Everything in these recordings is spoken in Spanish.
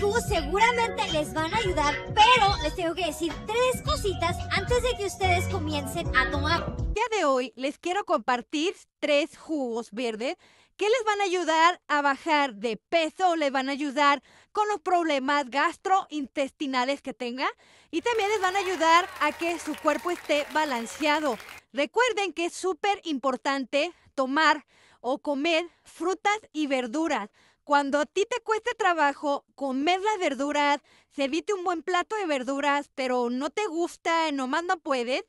Q seguramente les van a ayudar, pero les tengo que decir tres cositas antes de que ustedes comiencen a tomar. El día de hoy les quiero compartir tres jugos verdes que les van a ayudar a bajar de peso, les van a ayudar con los problemas gastrointestinales que tengan y también les van a ayudar a que su cuerpo esté balanceado. Recuerden que es súper importante tomar o comer frutas y verduras. Cuando a ti te cueste trabajo comer las verduras, servirte un buen plato de verduras, pero no te gusta, nomás no puedes,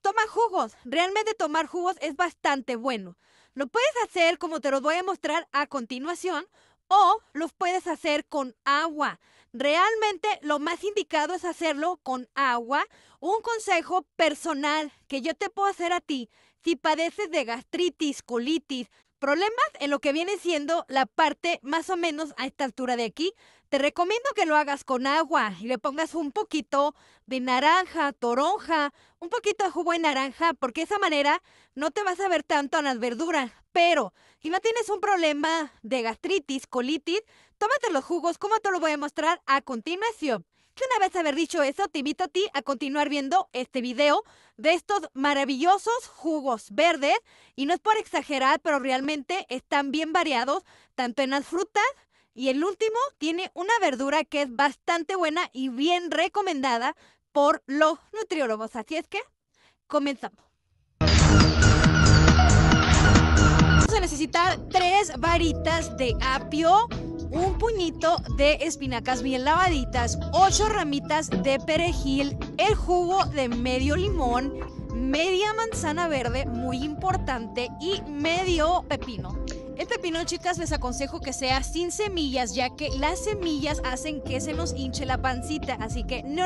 toma jugos. Realmente tomar jugos es bastante bueno. Lo puedes hacer como te los voy a mostrar a continuación o los puedes hacer con agua. Realmente lo más indicado es hacerlo con agua. Un consejo personal que yo te puedo hacer a ti si padeces de gastritis, colitis, problemas en lo que viene siendo la parte más o menos a esta altura de aquí, te recomiendo que lo hagas con agua y le pongas un poquito de naranja, toronja, un poquito de jugo de naranja, porque de esa manera no te vas a ver tanto en las verduras. Pero si no tienes un problema de gastritis, colitis, tómate los jugos como te los voy a mostrar a continuación. Una vez haber dicho eso, te invito a ti a continuar viendo este video de estos maravillosos jugos verdes. Y no es por exagerar, pero realmente están bien variados, tanto en las frutas y el último tiene una verdura que es bastante buena y bien recomendada por los nutriólogos. Así es que comenzamos. Vamos a necesitar 3 varitas de apio, un puñito de espinacas bien lavaditas, 8 ramitas de perejil, el jugo de medio limón, media manzana verde, muy importante, y medio pepino. El pepino, chicas, les aconsejo que sea sin semillas, ya que las semillas hacen que se nos hinche la pancita. Así que no,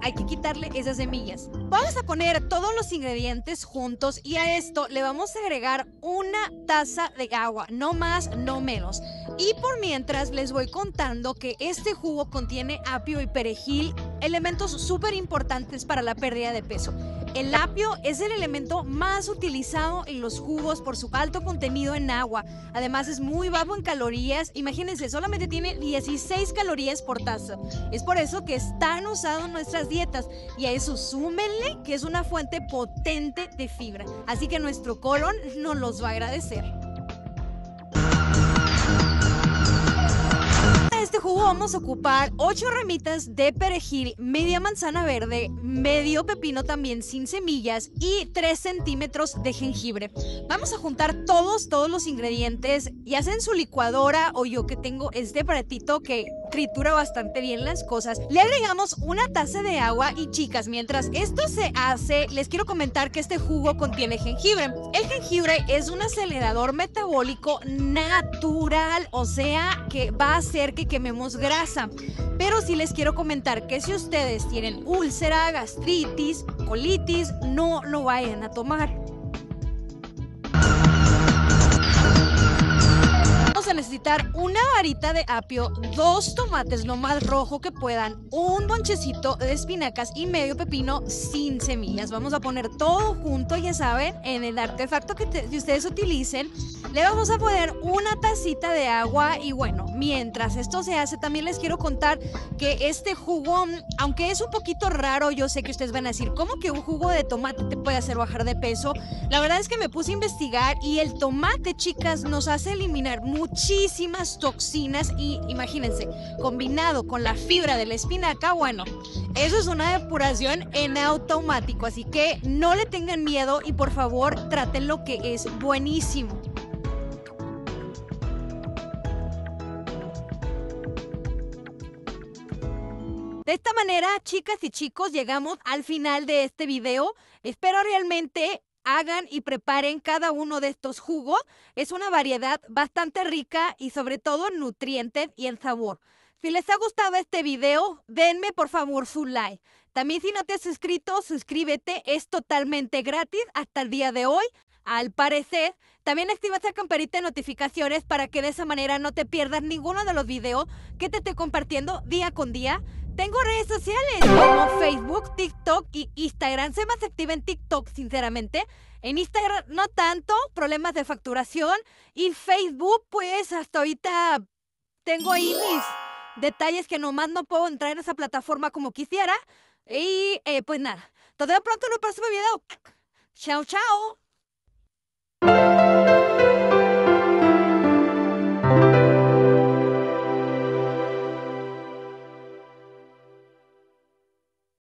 hay que quitarle esas semillas. Vamos a poner todos los ingredientes juntos y a esto le vamos a agregar 1 taza de agua, no más, no menos. Y por mientras les voy contando que este jugo contiene apio y perejil, elementos súper importantes para la pérdida de peso. El apio es el elemento más utilizado en los jugos por su alto contenido en agua. Además es muy bajo en calorías. Imagínense, solamente tiene 16 calorías por taza. Es por eso que es tan usado en nuestras dietas. Y a eso súmenle que es una fuente potente de fibra. Así que nuestro colon nos los va a agradecer. Jugo vamos a ocupar 8 ramitas de perejil, media manzana verde, medio pepino también sin semillas y 3 centímetros de jengibre. Vamos a juntar todos los ingredientes, ya sea en su licuadora o yo que tengo este aparatito que tritura bastante bien las cosas. Le agregamos 1 taza de agua y, chicas, mientras esto se hace, les quiero comentar que este jugo contiene jengibre. El jengibre es un acelerador metabólico natural, o sea que va a hacer que quememos grasa. Pero sí les quiero comentar que si ustedes tienen úlcera, gastritis, colitis, no lo vayan a tomar. A necesitar 1 varita de apio, 2 tomates lo más rojo que puedan, un bonchecito de espinacas y medio pepino sin semillas. Vamos a poner todo junto, ya saben, en el artefacto que ustedes utilicen. Le vamos a poner 1 tacita de agua y bueno, mientras esto se hace también les quiero contar que este jugo, aunque es un poquito raro, yo sé que ustedes van a decir, ¿cómo que un jugo de tomate te puede hacer bajar de peso? La verdad es que me puse a investigar y el tomate, chicas, nos hace eliminar muchísimas toxinas y imagínense, combinado con la fibra de la espinaca, bueno, eso es una depuración en automático, así que no le tengan miedo y por favor traten lo que es buenísimo. De esta manera, chicas y chicos, llegamos al final de este video. Espero realmente hagan y preparen cada uno de estos jugos. Es una variedad bastante rica y sobre todo en nutrientes y en sabor. Si les ha gustado este video, denme por favor su like. También si no te has suscrito, suscríbete. Es totalmente gratis hasta el día de hoy, al parecer. También activa esa campanita de notificaciones para que de esa manera no te pierdas ninguno de los videos que te estoy compartiendo día con día. Tengo redes sociales como Facebook, TikTok y Instagram. Soy más activa en TikTok, sinceramente. En Instagram no tanto, problemas de facturación. Y Facebook, pues hasta ahorita tengo ahí mis detalles que nomás no puedo entrar en esa plataforma como quisiera. Y pues nada, te veo pronto en un próximo video. Chao, chao.